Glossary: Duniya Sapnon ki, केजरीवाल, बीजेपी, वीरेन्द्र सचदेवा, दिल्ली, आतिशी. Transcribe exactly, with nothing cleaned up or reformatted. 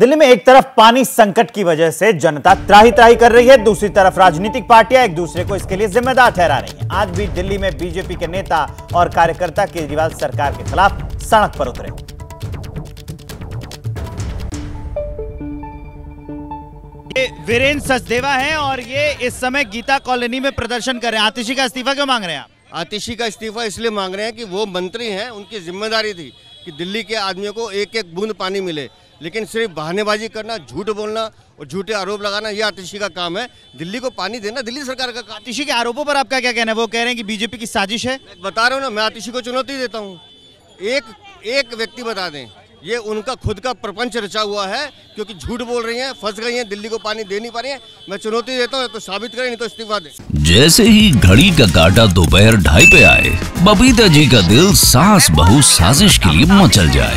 दिल्ली में एक तरफ पानी संकट की वजह से जनता त्राही त्राही कर रही है, दूसरी तरफ राजनीतिक पार्टियां एक दूसरे को इसके लिए जिम्मेदार ठहरा रही हैं। आज भी दिल्ली में बीजेपी के नेता और कार्यकर्ता केजरीवाल सरकार के खिलाफ सड़क पर उतरे। ये वीरेन्द्र सचदेवा हैं और ये इस समय गीता कॉलोनी में प्रदर्शन कर रहे हैं। आतिशी का इस्तीफा क्यों मांग रहे हैं आप? आतिशी का इस्तीफा इसलिए मांग रहे हैं कि वो मंत्री हैं, उनकी जिम्मेदारी थी कि दिल्ली के आदमियों को एक एक बूंद पानी मिले, लेकिन सिर्फ बहानेबाजी करना, झूठ बोलना और झूठे आरोप लगाना ये आतिशी का काम है। दिल्ली को पानी देना दिल्ली सरकार का काम। आतिशी के आरोपों पर आपका क्या कहना है? वो कह रहे हैं कि बीजेपी की साजिश है। बता रहा हूँ ना, मैं आतिशी को चुनौती देता हूँ। एक एक व्यक्ति बता दें, ये उनका खुद का प्रपंच रचा हुआ है, क्योंकि झूठ बोल रही हैं, फंस गई हैं, दिल्ली को पानी दे नहीं पा रही हैं। मैं चुनौती देता हूँ, तो साबित करें, नहीं तो इस्तीफा दें। जैसे ही घड़ी का काटा दोपहर ढाई पे आए, बबीता जी का दिल सास बहू साजिश के लिए मचल जाए।